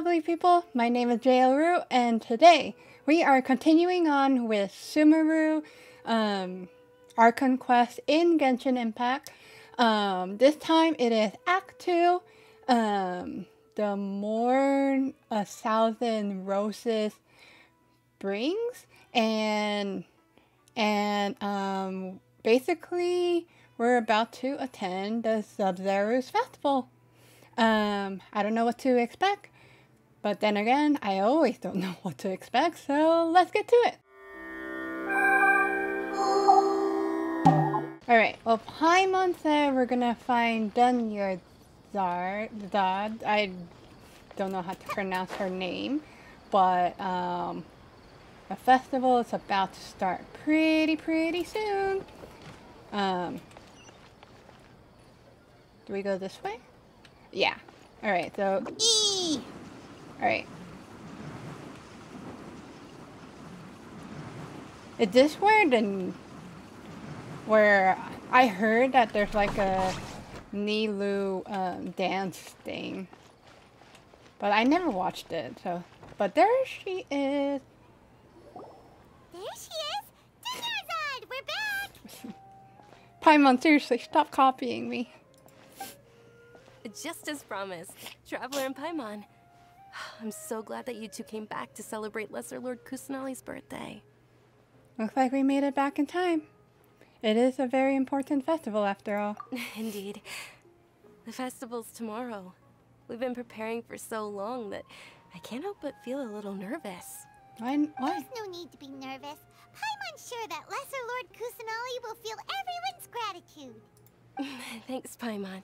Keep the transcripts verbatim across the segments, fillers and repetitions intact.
lovely people, my name is JayelRoo, and today we are continuing on with Sumeru um, Archon Quest in Genshin Impact. Um, this time it is Act two, um, the Morn a Thousand Roses brings, and, and um, basically we're about to attend the Sabzeruz Festival. Um, I don't know what to expect, but then again, I always don't know what to expect, so let's get to it! Alright, well, Paimon said we're gonna find Dunyarzad. I don't know how to pronounce her name, but um, the festival is about to start pretty, pretty soon. Um, do we go this way? Yeah. Alright, so... Eee! Alright. Is this where the... Where I heard that there's like a Nilou um, dance thing. But I never watched it, so... But there she is! There she is! Dunyarzad! We're back! Paimon, seriously, stop copying me. Just as promised, Traveler and Paimon. I'm so glad that you two came back to celebrate Lesser Lord Kusanali's birthday. Looks like we made it back in time. It is a very important festival after all. Indeed. The festival's tomorrow. We've been preparing for so long that I can't help but feel a little nervous. Why? Why? There's no need to be nervous. Paimon's sure that Lesser Lord Kusanali will feel everyone's gratitude. Thanks, Paimon.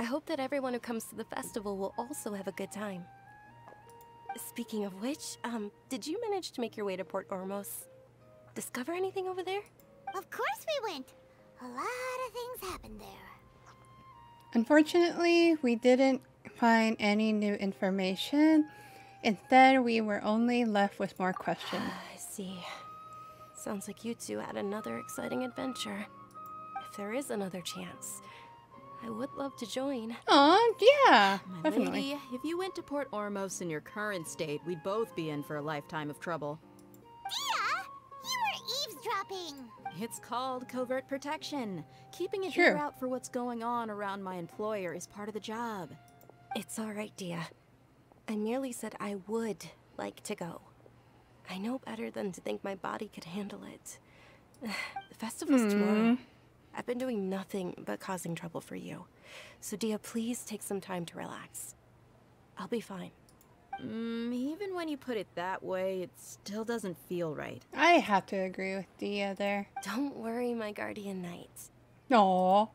I hope that everyone who comes to the festival will also have a good time. Speaking of which, um, did you manage to make your way to Port Ormos? Discover anything over there? Of course we went! A lot of things happened there. Unfortunately, we didn't find any new information. Instead, we were only left with more questions. I see. Sounds like you two had another exciting adventure. If there is another chance, I would love to join. Aw, yeah, my definitely. Lady, if you went to Port Ormos in your current state, we'd both be in for a lifetime of trouble. Dia! You were eavesdropping! It's called covert protection. Keeping an ear out for what's going on around my employer is part of the job. It's alright, Dia. I merely said I would like to go. I know better than to think my body could handle it. The festival's mm. tomorrow. I've been doing nothing but causing trouble for you. So Dia, please take some time to relax. I'll be fine. Mm, even when you put it that way, it still doesn't feel right. I have to agree with Dia there. Don't worry, my guardian knight. Aww.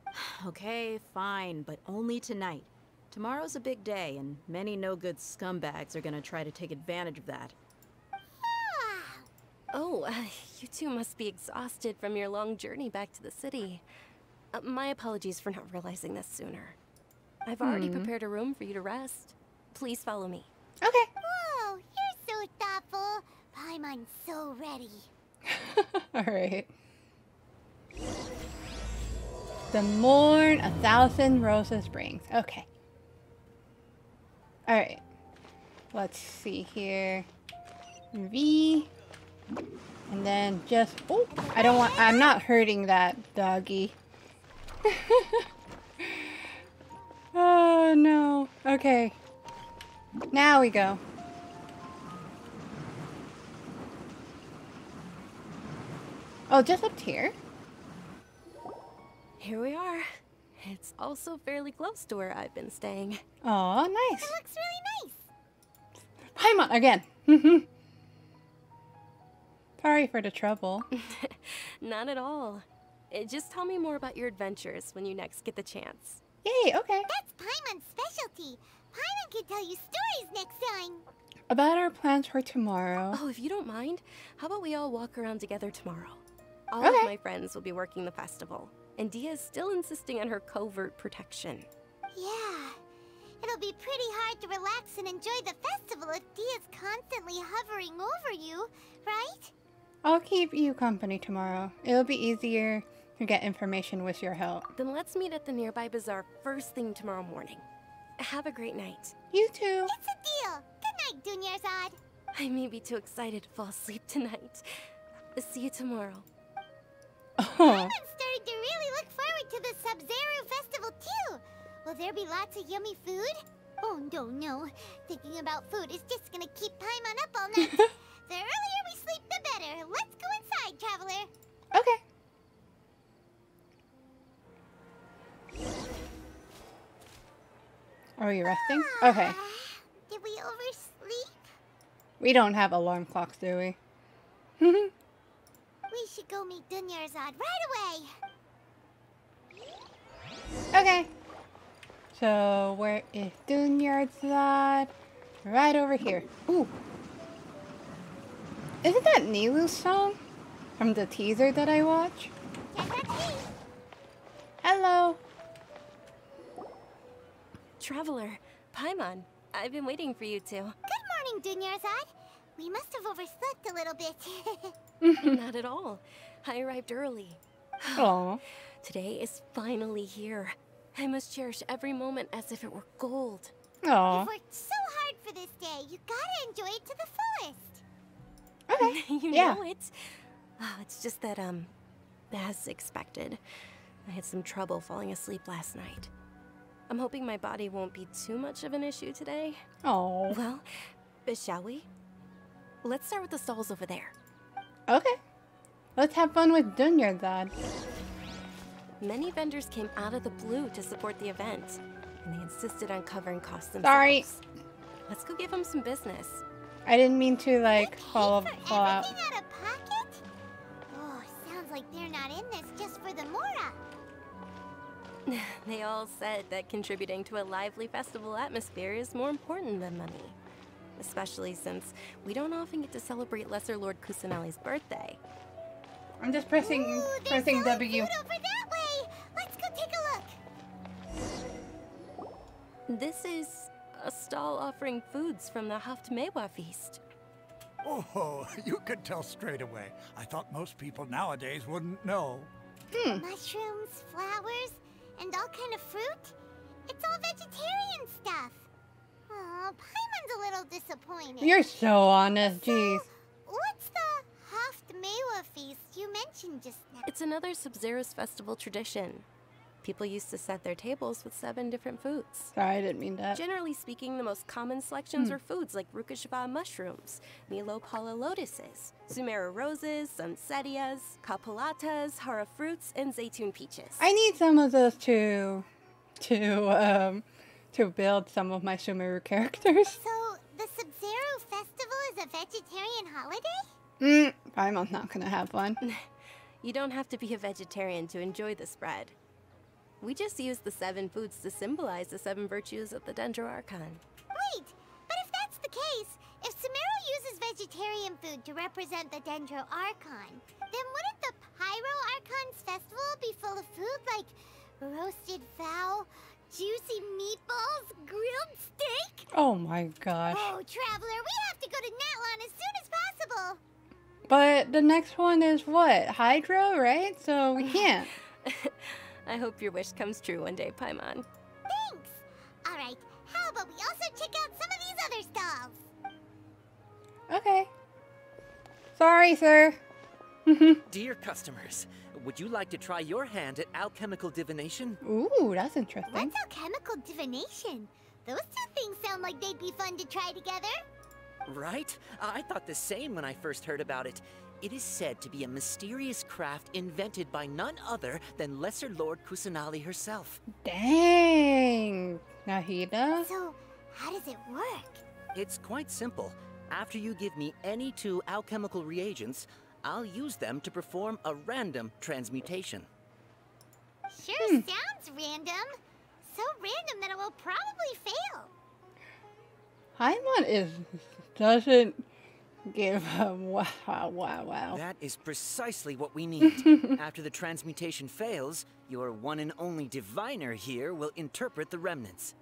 Okay, fine, but only tonight. Tomorrow's a big day, and many no-good scumbags are gonna try to take advantage of that. Oh, uh, you two must be exhausted from your long journey back to the city. Uh, my apologies for not realizing this sooner. I've already mm. prepared a room for you to rest. Please follow me. Okay. Whoa, you're so thoughtful. Paimon's so ready. Alright. The morn a thousand roses brings. Okay. Alright. Let's see here. V... And then just, oh, I don't want, I'm not hurting that doggy. Oh no, okay. Now we go. Oh, just up here? Here we are. It's also fairly close to where I've been staying. Oh, nice. It looks really nice. Paimon, again. Mm-hmm. Sorry for the trouble. Not at all. Just tell me more about your adventures when you next get the chance. Yay, okay. That's Paimon's specialty. Paimon can tell you stories next time. About our plans for tomorrow. Oh, if you don't mind, how about we all walk around together tomorrow? All okay. of my friends will be working the festival, and Dia is still insisting on her covert protection. Yeah. It'll be pretty hard to relax and enjoy the festival if Dia's constantly hovering over you, right? I'll keep you company tomorrow. It'll be easier to get information with your help. Then let's meet at the nearby bazaar first thing tomorrow morning. Have a great night. You too. It's a deal. I may be too excited to fall asleep tonight. See you tomorrow. Oh. I'm starting to really look forward to the Sabzeruz Festival too. Will there be lots of yummy food? Oh no, no. Thinking about food is just gonna keep Paimon up all night. The earlier we sleep, the better. Let's go inside, traveler. Okay. Are we resting? Ah, okay. Did we oversleep? We don't have alarm clocks, do we? We should go meet Dunyarzad right away. Okay. So where is Dunyarzad? Right over here. Ooh. Isn't that Nilou's song from the teaser that I watch? Hello. Traveler, Paimon, I've been waiting for you two. Good morning, Dunyarzad. We must have overslept a little bit. Not at all. I arrived early. Aww. Today is finally here. I must cherish every moment as if it were gold. Aww. You've worked so hard for this day. You gotta enjoy it to the fullest. Okay. you yeah. know it. Oh, it's just that, um, as expected, I had some trouble falling asleep last night. I'm hoping my body won't be too much of an issue today. Oh. Well, shall we? Let's start with the stalls over there. Okay. Let's have fun with Dunyarzad. Many vendors came out of the blue to support the event, and they insisted on covering costs themselves. Sorry. Let's go give them some business. I didn't mean to, like, fall, fall out. Everything out of pocket? Oh, sounds like they're not in this just for the Mora. They all said that contributing to a lively festival atmosphere is more important than money. Especially since we don't often get to celebrate Lesser Lord Kusanali's birthday. I'm just pressing, Ooh, pressing W. Food over that way. Let's go take a look. This is a stall offering foods from the Haft-Mewa feast. Oh, you could tell straight away. I thought most people nowadays wouldn't know. Hmm. Mushrooms, flowers, and all kind of fruit? It's all vegetarian stuff. Aw, Paimon's a little disappointed. You're so honest, jeez. So, what's the Haft-Mewa feast you mentioned just now? It's another Sabzeruz Festival tradition. People used to set their tables with seven different foods. Sorry, I didn't mean that. Generally speaking, the most common selections hmm. are foods like Rukashaba mushrooms, Nilopala lotuses, Sumeru roses, sunsetias, kapalatas, hara fruits, and Zaytun peaches. I need some of those to, to, um, to build some of my Sumeru characters. So, the Sabzeruz Festival is a vegetarian holiday? Hmm, I'm not gonna have one. You don't have to be a vegetarian to enjoy the spread. We just use the seven foods to symbolize the seven virtues of the Dendro Archon. Wait, but if that's the case, if Sumeru uses vegetarian food to represent the Dendro Archon, then wouldn't the Pyro Archon's festival be full of food like roasted fowl, juicy meatballs, grilled steak? Oh my gosh. Oh, traveler, we have to go to Natlan as soon as possible. But the next one is what? Hydro, right? So we can't. I hope your wish comes true one day, Paimon. Thanks! Alright, how about we also check out some of these other stalls? Okay. Sorry, sir. Dear customers, would you like to try your hand at alchemical divination? Ooh, that's interesting. What's alchemical divination? Those two things sound like they'd be fun to try together. Right? I thought the same when I first heard about it. It is said to be a mysterious craft invented by none other than Lesser Lord Kusanali herself. Dang! Nahida? So, how does it work? It's quite simple. After you give me any two alchemical reagents, I'll use them to perform a random transmutation. Sure hmm. sounds random. So random that it will probably fail. Paimon is... doesn't... Give him wow, wow, wow. That is precisely what we need. After the transmutation fails, your one and only diviner here will interpret the remnants.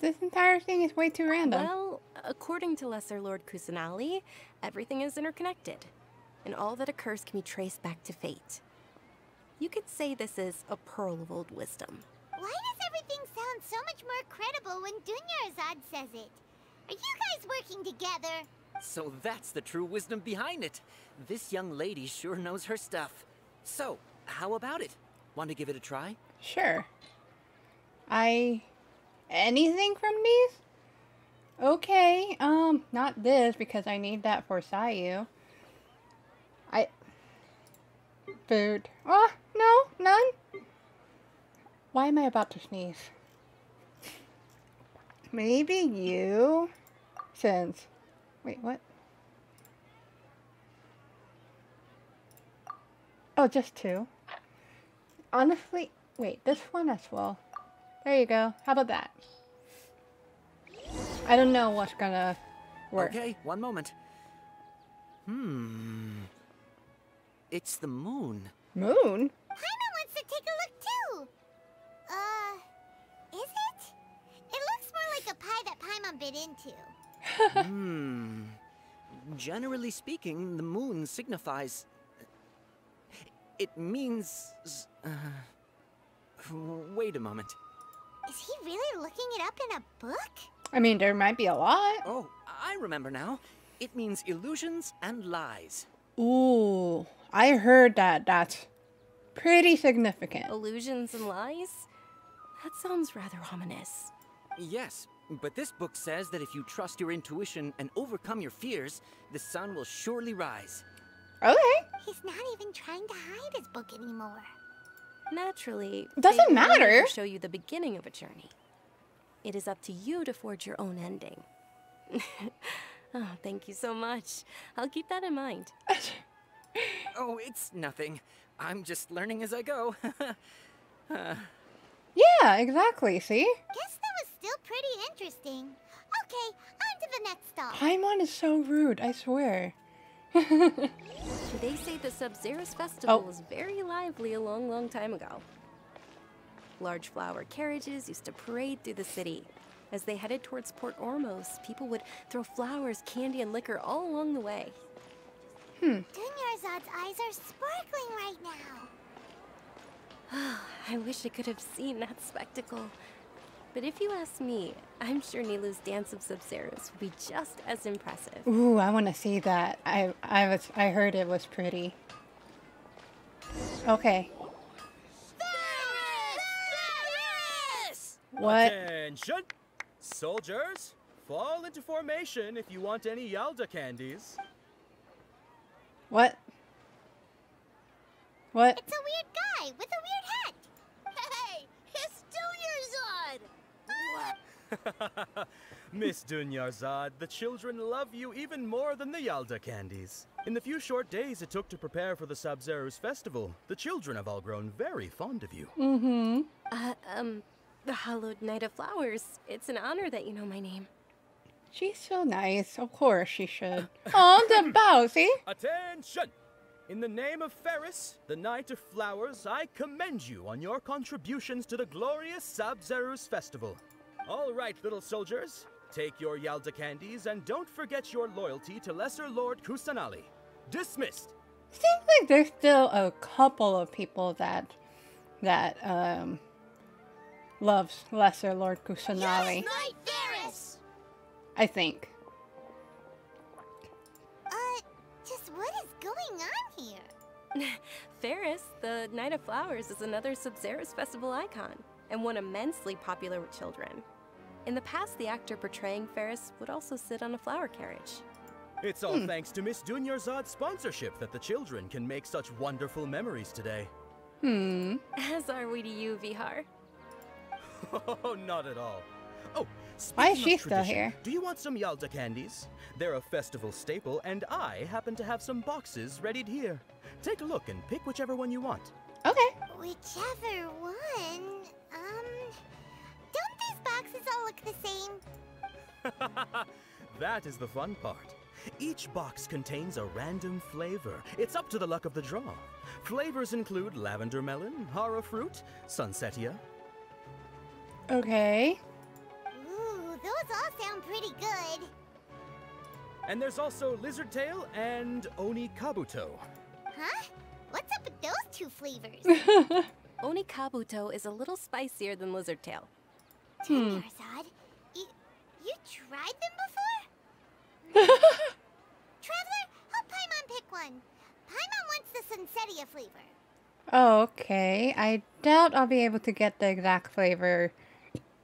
This entire thing is way too random. Well, according to Lesser Lord Kusanali, everything is interconnected, and all that occurs can be traced back to fate. You could say this is a pearl of old wisdom. Why does everything sound so much more credible when Dunyarzad says it? Are you guys working together? So that's the true wisdom behind it. This young lady sure knows her stuff. So, how about it? Want to give it a try? Sure. I... anything from these? Okay, um, not this, because I need that for Sayu. I... Food. Oh, no, none. Why am I about to sneeze? Maybe you... Since... Wait, what? Oh, just two. Honestly, wait, this one as well. There you go. How about that? I don't know what's gonna work. Okay, one moment. Hmm. It's the moon. Moon? Paimon wants to take a look too. Uh, is it? It looks more like a pie that Paimon bit into. Hmm. Generally speaking, the moon signifies... It means... Uh, wait a moment. Is he really looking it up in a book? I mean, there might be a lot. Oh, I remember now. It means illusions and lies. Ooh, I heard that. That's pretty significant. Illusions and lies? That sounds rather ominous. Yes. But this book says that if you trust your intuition and overcome your fears, the sun will surely rise. Okay. He's not even trying to hide his book anymore. Naturally, doesn't matter. Show you the beginning of a journey. It is up to you to forge your own ending. Oh, thank you so much. I'll keep that in mind. Oh, it's nothing. I'm just learning as I go. uh. Yeah, exactly. See? Guess that was still pretty interesting. Okay, on to the next stop. Paimon is so rude, I swear. They say the Sabzeruz Festival oh. was very lively a long, long time ago. Large flower carriages used to parade through the city. As they headed towards Port Ormos, people would throw flowers, candy, and liquor all along the way. Hmm. Dunyarzad's eyes are sparkling right now. I wish I could have seen that spectacle. But if you ask me, I'm sure Nilou's dance of Sabzeruz will be just as impressive. Ooh, I want to see that. I I was I heard it was pretty. Okay. Sabzeruz! What? Attention! Soldiers, fall into formation if you want any Yalda candies. What? What? It's a weird guy with a weird hat. Hey, it's Dunyarzad. Miss Dunyarzad, the children love you even more than the Yalda candies. In the few short days it took to prepare for the Sabzeruz Festival, the children have all grown very fond of you. Mm-hmm. Uh, um, the Hallowed Night of Flowers. It's an honor that you know my name. She's so nice. Of course she should. Oh, the bow, see? Attention! In the name of Ferris, the Knight of Flowers, I commend you on your contributions to the glorious Sabzeruz Festival. All right, little soldiers, take your Yalda candies and don't forget your loyalty to Lesser Lord Kusanali. Dismissed. Seems like there's still a couple of people that that um loves Lesser Lord Kusanali. Yes, Knight Ferris. I think. What is going on here? Ferris, the Night of Flowers, is another Sabzeruz Festival icon, and one immensely popular with children. In the past, the actor portraying Ferris would also sit on a flower carriage. It's all hmm. thanks to Miss Dunyarzad's sponsorship that the children can make such wonderful memories today. Hmm. As are we to you, Vihar. Oh, not at all. Oh, why is she still here? Do you want some Yalda candies? They're a festival staple, and I happen to have some boxes readied here. Take a look and pick whichever one you want. Okay. Whichever one? Um, don't these boxes all look the same? That is the fun part. Each box contains a random flavor. It's up to the luck of the draw. Flavors include lavender melon, hara fruit, sunsetia. Okay. Those all sound pretty good. And there's also lizard tail and onikabuto. Huh? What's up with those two flavors? Onikabuto is a little spicier than lizard tail. Hmm. Dunyarzad, you, you tried them before? one. Paimon wants the Sunsetia flavor. Oh, okay. I doubt I'll be able to get the exact flavor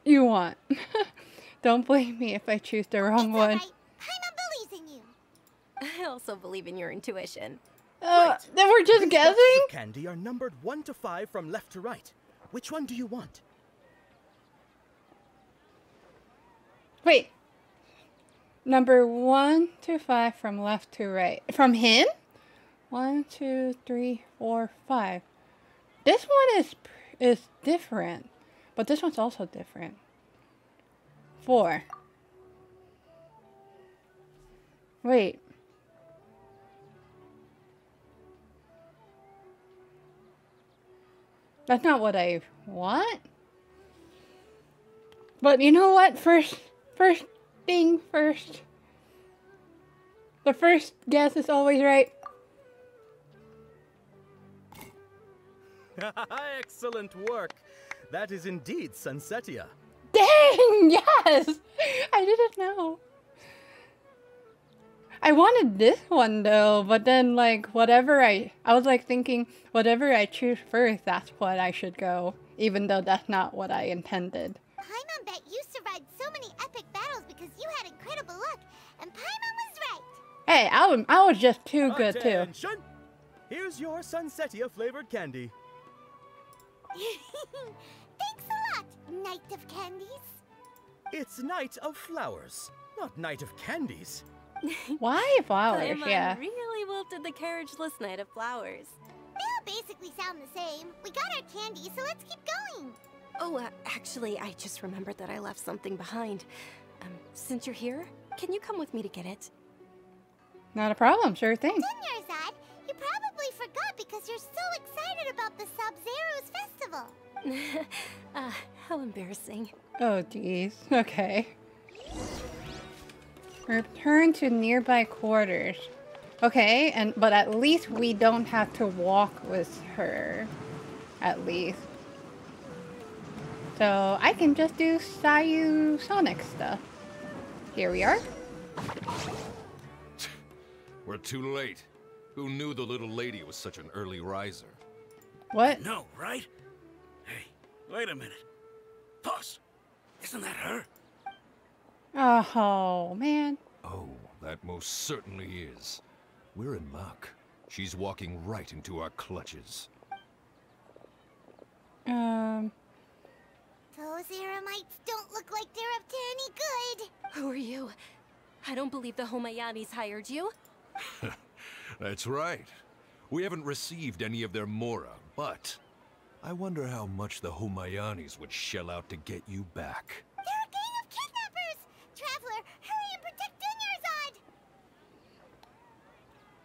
you want. Don't blame me if I choose the wrong one. It's all right. Paimon believes in you. I also believe in your intuition. Uh, right. Then we're just These guessing? Candy are numbered one to five from left to right. Which one do you want? Wait. Number one to five from left to right. From him? One, two, three, four, five. This one is is different, but this one's also different. Four. Wait. That's not what I want. But you know what? First, first thing first. The first guess is always right. Excellent work. That is indeed Sunsetia. Dang, yes! I didn't know. I wanted this one though, but then like whatever I I was like thinking whatever I choose first, that's what I should go, even though that's not what I intended. Paimon bet you survived so many epic battles because you had incredible luck, and Paimon was right. Hey, I was I was just too good too. Here's your Sunsetia flavored candy. Thanks a lot, Knight of Candies. It's Knight of Flowers, not Knight of Candies. Why flowers? Paimon yeah. really wilted the carriageless Knight of Flowers. They all basically sound the same. We got our candy, so let's keep going. Oh, uh, actually, I just remembered that I left something behind. Um, since you're here, can you come with me to get it? Not a problem, sure thing. Dunyarzad, you probably forgot because you're so excited about the Sabzeruz Festival. uh, how embarrassing. Oh, geez. Okay. Return to nearby quarters. Okay, and but at least we don't have to walk with her. At least. So I can just do Sayu Sonic stuff. Here we are. We're too late. Who knew the little lady was such an early riser? What? No, right? Wait a minute. Pause. Isn't that her? Oh, man. Oh, that most certainly is. We're in luck. She's walking right into our clutches. Um. Those Eremites don't look like they're up to any good. Who are you? I don't believe the Homayanis hired you. That's right. We haven't received any of their mora, but... I wonder how much the Homayanis would shell out to get you back. They're a gang of kidnappers! Traveler, hurry and protect Dunyarzad!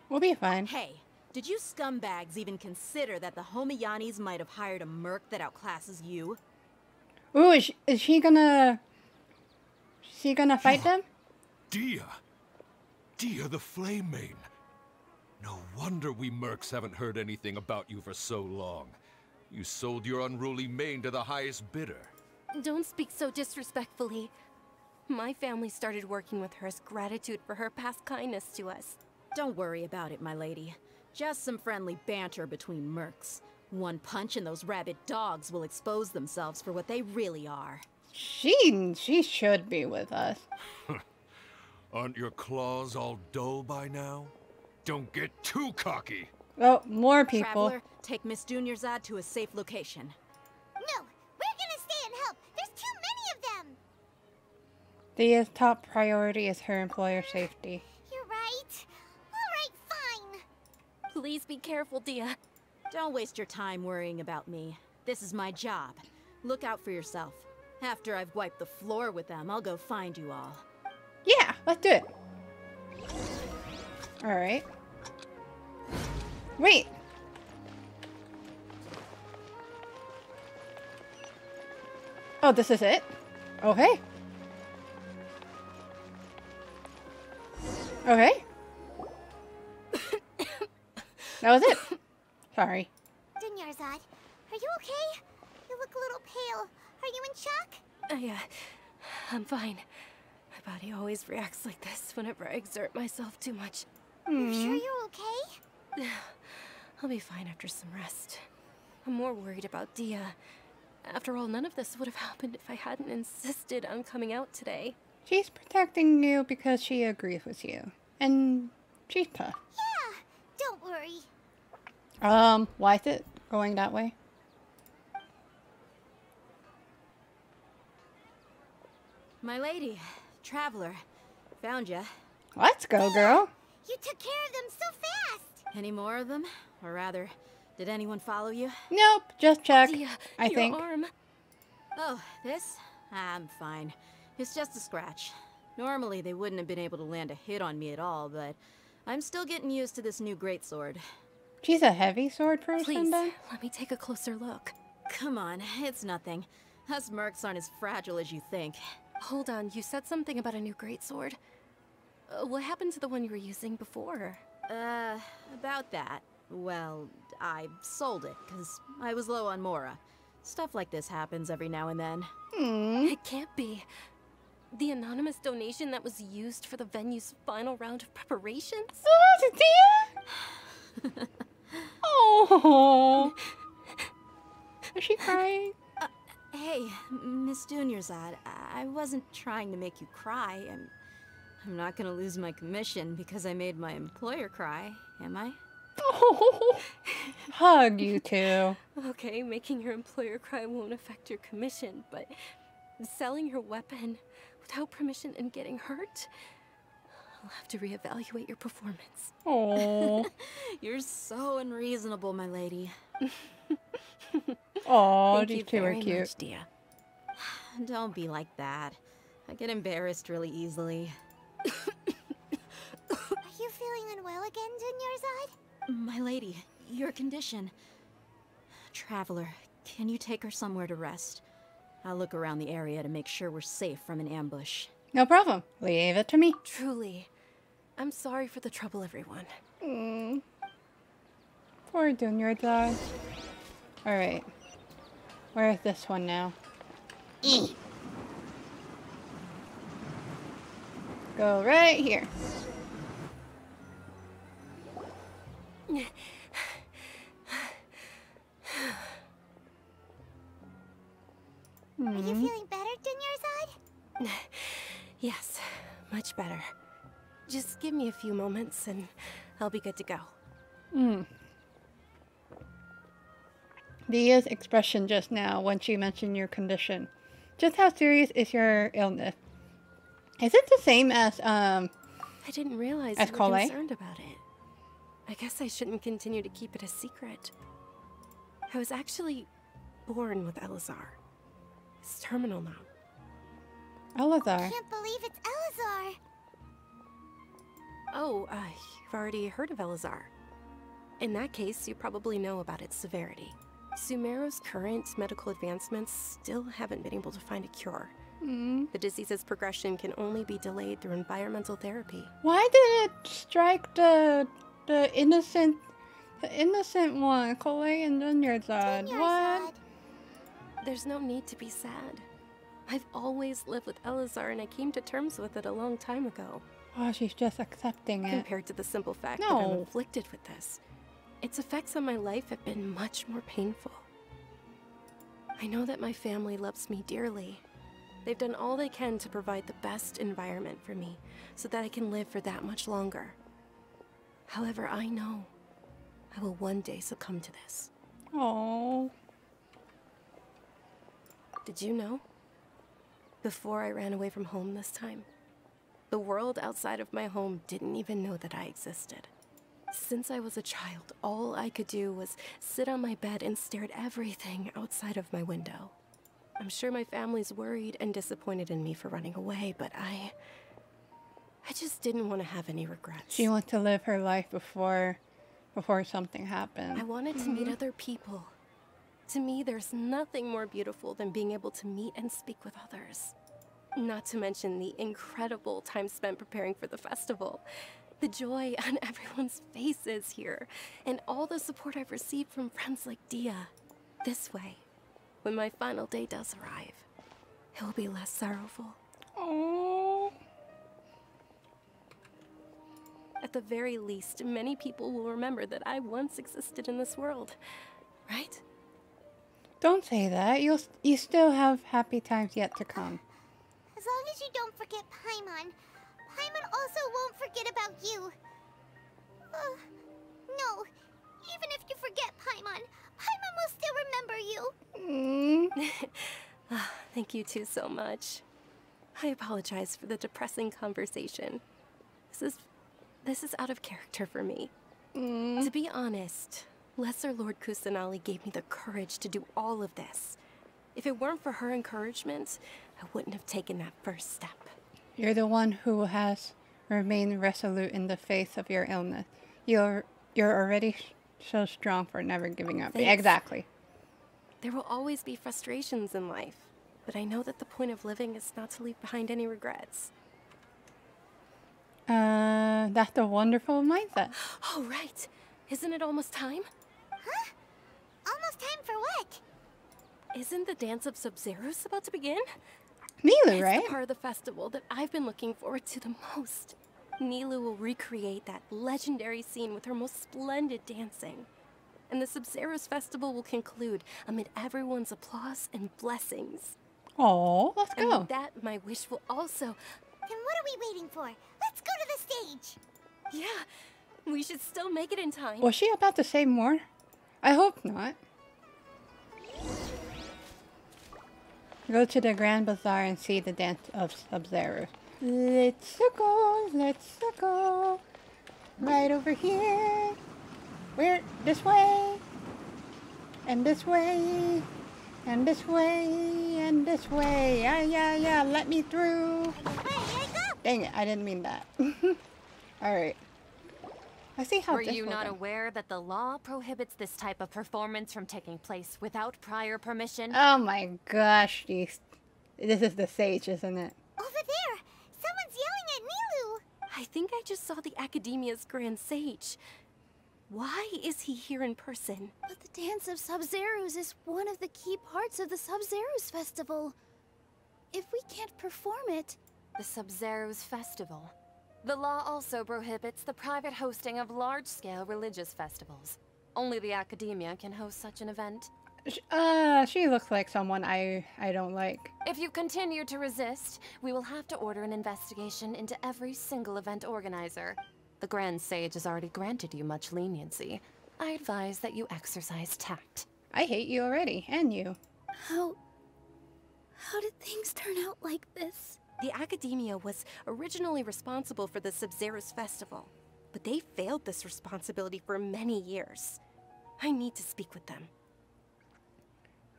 We'll be fine. Hey, did you scumbags even consider that the Homayanis might have hired a merc that outclasses you? Ooh, is she, is she gonna... Is she gonna fight oh, them? Dia! Dia the Flame Mane! No wonder we mercs haven't heard anything about you for so long. You sold your unruly mane to the highest bidder. Don't speak so disrespectfully. My family started working with her as gratitude for her past kindness to us. Don't worry about it, my lady. Just some friendly banter between mercs. One punch and those rabid dogs will expose themselves for what they really are. She, she should be with us. Aren't your claws all dull by now? Don't get too cocky. Oh, more people. Traveler, take Miss Dunyarzad to a safe location. No, we're gonna stay and help. There's too many of them. Dia's top priority is her employer safety. You're right. All right, fine. Please be careful, Dia. Don't waste your time worrying about me. This is my job. Look out for yourself. After I've wiped the floor with them, I'll go find you all. Yeah, let's do it. All right. Wait. Oh, this is it? Okay. Okay. That was it. Sorry. Dunyarzad, are you okay? You look a little pale. Are you in shock? Uh, yeah, I'm fine. My body always reacts like this whenever I exert myself too much. Mm. Are you sure you're okay? I'll be fine after some rest. I'm more worried about Dia. After all, none of this would have happened if I hadn't insisted on coming out today. She's protecting you because she agrees with you. And she's tough. Yeah, don't worry. Um, why is it going that way? My lady, traveler, found ya. Let's go, girl. You took care of them so fast. Any more of them? Or rather, did anyone follow you? Nope, just check. Dia, I your think. Arm. Oh, this? I'm fine. It's just a scratch. Normally, they wouldn't have been able to land a hit on me at all, but I'm still getting used to this new greatsword. She's a heavy sword person, Please, then? Let me take a closer look. Come on, it's nothing. Us mercs aren't as fragile as you think. Hold on, you said something about a new greatsword. Uh, what happened to the one you were using before? Uh, about that. Well, I sold it, because I was low on Mora. Stuff like this happens every now and then. Mm. It can't be. The anonymous donation that was used for the venue's final round of preparations? Oh, was it Dia? Oh. Is she crying? Uh, hey, Miss Dunyarzad, I wasn't trying to make you cry. I'm, I'm not going to lose my commission because I made my employer cry, am I? Oh, hug you two. Okay, making your employer cry won't affect your commission, but selling your weapon without permission and getting hurt, I'll have to reevaluate your performance. Oh, you're so unreasonable, my lady. Oh, these two are cute. Much, Dia. Don't be like that. I get embarrassed really easily. Are you feeling unwell again, Dunyarzad? My lady, your condition. Traveler, can you take her somewhere to rest? I'll look around the area to make sure we're safe from an ambush. No problem. Leave it to me. Truly. I'm sorry for the trouble, everyone. Mm. Poor Dunyarzad. Alright. Where is this one now? E. Go right here. Are you feeling better, Dunyarzad? Yes, much better. Just give me a few moments and I'll be good to go. Mm. Dia's expression just now when she mentioned your condition. Just how serious is your illness? Is it the same as um? I didn't realize you were concerned about it. I guess I shouldn't continue to keep it a secret. I was actually born with Elazar. It's terminal now. Elazar. I can't believe it's Elazar. Oh, uh, you've already heard of Elazar. In that case, you probably know about its severity. Sumeru's current medical advancements still haven't been able to find a cure. Mm. The disease's progression can only be delayed through environmental therapy. Why did it strike the... The innocent, the innocent one, Kaveh and Dunyarzad. What? There's no need to be sad. I've always lived with Elazar and I came to terms with it a long time ago. Oh, she's just accepting Compared it. Compared to the simple fact no. that I'm afflicted with this. Its effects on my life have been much more painful. I know that my family loves me dearly. They've done all they can to provide the best environment for me so that I can live for that much longer. However, I know I will one day succumb to this. Oh. Did you know? Before I ran away from home this time, the world outside of my home didn't even know that I existed. Since I was a child, all I could do was sit on my bed and stare at everything outside of my window. I'm sure my family's worried and disappointed in me for running away, but I... I just didn't want to have any regrets. She wanted to live her life before before something happened. I wanted mm-hmm. to meet other people. To me, there's nothing more beautiful than being able to meet and speak with others. Not to mention the incredible time spent preparing for the festival. The joy on everyone's faces here. And all the support I've received from friends like Dia. This way, when my final day does arrive, it will be less sorrowful. Oh. At the very least, many people will remember that I once existed in this world, right? Don't say that. You'll you still have happy times yet to come. As long as you don't forget Paimon, Paimon also won't forget about you. Uh, no, even if you forget Paimon, Paimon will still remember you. Mm. Oh, thank you two so much. I apologize for the depressing conversation. This is this is out of character for me. Mm. To be honest, Lesser Lord Kusanali gave me the courage to do all of this. If it weren't for her encouragement, I wouldn't have taken that first step. You're the one who has remained resolute in the face of your illness. You're you're already so strong for never giving up. Thanks. Exactly. There will always be frustrations in life, but I know that the point of living is not to leave behind any regrets. Uh, that's a wonderful mindset. Oh, right. Isn't it almost time? Huh? Almost time for what? Isn't the dance of Sabzeruz about to begin? Nilou, right? It's the part of the festival that I've been looking forward to the most. Nilou will recreate that legendary scene with her most splendid dancing. And the Sabzeruz Festival will conclude amid everyone's applause and blessings. Oh, let's go. And with that, my wish will also... Then what are we waiting for? Let's go to the stage. Yeah, we should still make it in time. Was she about to say more? I hope not. Go to the Grand Bazaar and see the dance of Sabzeruz. Let's go, let's go. Right over here. We're this way, and this way, and this way, and this way. Yeah, yeah, yeah, let me through. Dang it, I didn't mean that. Alright. I see how this Were you not aware that the law prohibits this type of performance from taking place without prior permission? Oh my gosh, geez. This is the sage, isn't it? Over there! Someone's yelling at Nilou! I think I just saw the Academia's Grand Sage. Why is he here in person? But the dance of Sabzeruz is one of the key parts of the Sabzeruz Festival. If we can't perform it... The Sabzeruz Festival. The law also prohibits the private hosting of large-scale religious festivals. Only the Academia can host such an event. Uh, she looks like someone I, I don't like. If you continue to resist, we will have to order an investigation into every single event organizer. The Grand Sage has already granted you much leniency. I advise that you exercise tact. I hate you already, and you. How... how did things turn out like this? The Academia was originally responsible for the Sabzeruz Festival, but they failed this responsibility for many years. I need to speak with them.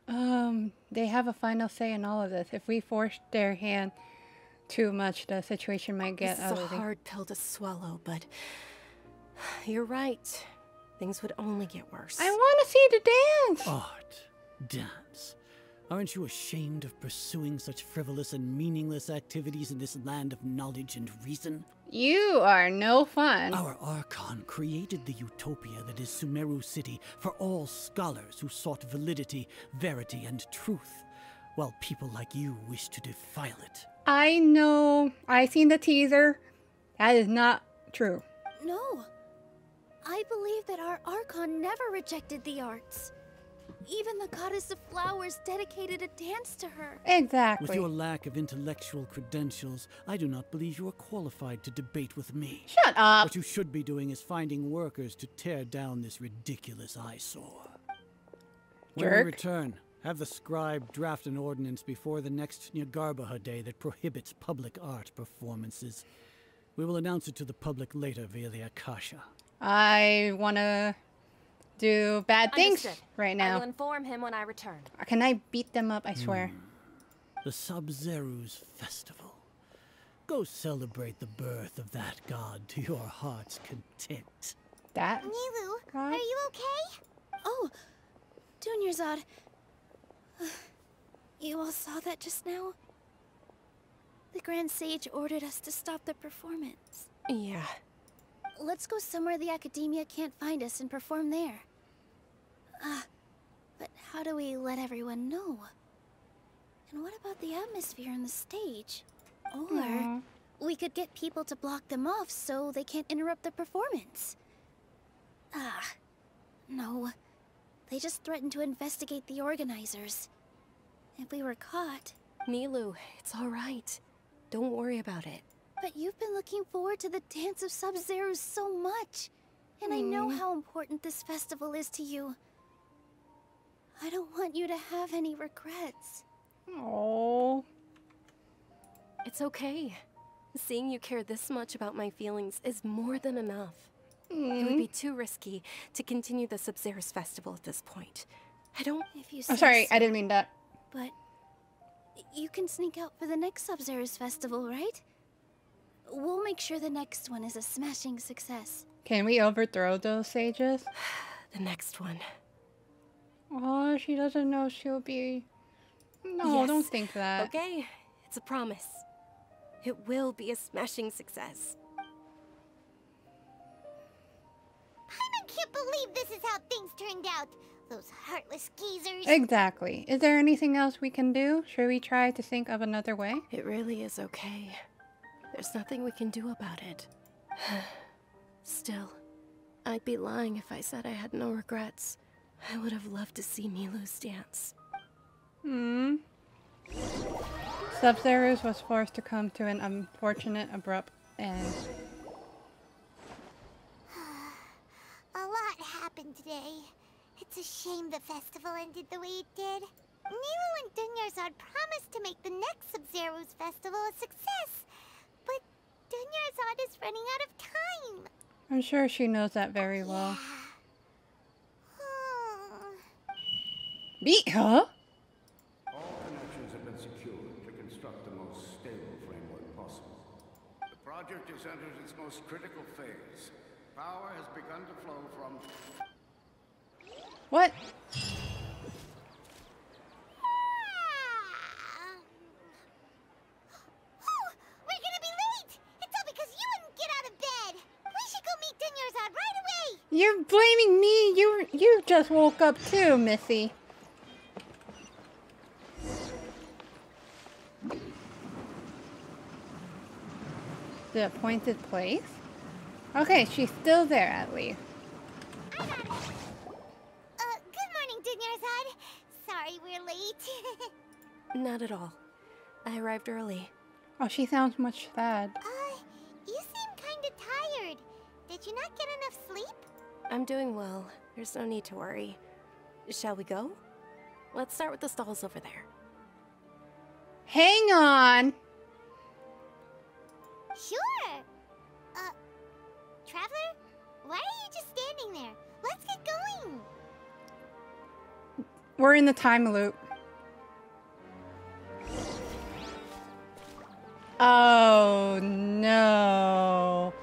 Um, they have a final say in all of this. If we force their hand... too much, the situation might get out of hand. It's a hard pill to swallow, but you're right. Things would only get worse. I want to see the dance! Art. Dance. Aren't you ashamed of pursuing such frivolous and meaningless activities in this land of knowledge and reason? You are no fun. Our Archon created the utopia that is Sumeru City for all scholars who sought validity, verity, and truth, while people like you wish to defile it. I know. I seen the teaser. That is not true. No. I believe that our Archon never rejected the arts. Even the Goddess of Flowers dedicated a dance to her. Exactly. With your lack of intellectual credentials, I do not believe you are qualified to debate with me. Shut up. What you should be doing is finding workers to tear down this ridiculous eyesore. Jerk. When we return, have the scribe draft an ordinance before the next Nygarbaha day that prohibits public art performances. We will announce it to the public later via the Akasha. I want to do bad things Understood. Right now. I will inform him when I return. Can I beat them up? I swear. Mm. The Sabzeruz Festival. Go celebrate the birth of that god to your heart's content. That? Nilou, are you okay? Oh, Dunyarzad. You all saw that just now? The Grand Sage ordered us to stop the performance. Yeah. Let's go somewhere the Academia can't find us and perform there. Uh, but how do we let everyone know? And what about the atmosphere on the stage? Or... Mm-hmm. We could get people to block them off so they can't interrupt the performance. Ah, no. They just threatened to investigate the organizers. If we were caught... Nilou, it's all right. Don't worry about it. But you've been looking forward to the Dance of Sabzeruz so much. And mm. I know how important this festival is to you. I don't want you to have any regrets. Oh. It's okay. Seeing you care this much about my feelings is more than enough. Mm. It would be too risky to continue the Sabzeruz Festival at this point. I don't... If you I'm sorry, so, I didn't mean that. But you can sneak out for the next Sabzeruz Festival, right? We'll make sure the next one is a smashing success. Can we overthrow those sages? The next one. Oh, she doesn't know she'll be... No, yes. Don't think that. Okay, it's a promise. It will be a smashing success. I can't believe this is how things turned out. Those heartless geezers. Exactly. Is there anything else we can do? Should we try to think of another way? It really is okay. There's nothing we can do about it. Still, I'd be lying if I said I had no regrets. I would have loved to see Nilou's dance. Hmm. Sabzeruz was forced to come to an unfortunate, abrupt end. A lot happened today. It's a shame the festival ended the way it did. Nilou and Dunyarzad promised to make the next Sabzeruz Festival a success, but Dunyarzad is running out of time. I'm sure she knows that very well. Yeah. Oh. Beat her? All connections have been secured to construct the most stable framework possible. The project has entered its most critical phase. Power has begun to flow from... What? Oh, we're gonna be late! It's all because you wouldn't get out of bed! We should go meet Dunyarzad right away! You're blaming me! You you just woke up too, Missy. The appointed place? Okay, she's still there at least. Not at all. I arrived early. Oh, she sounds much sad. Uh, you seem kinda tired. Did you not get enough sleep? I'm doing well. There's no need to worry. Shall we go? Let's start with the stalls over there. Hang on! Sure! Uh, Traveler? Why are you just standing there? Let's get going! We're in the time loop. Oh no.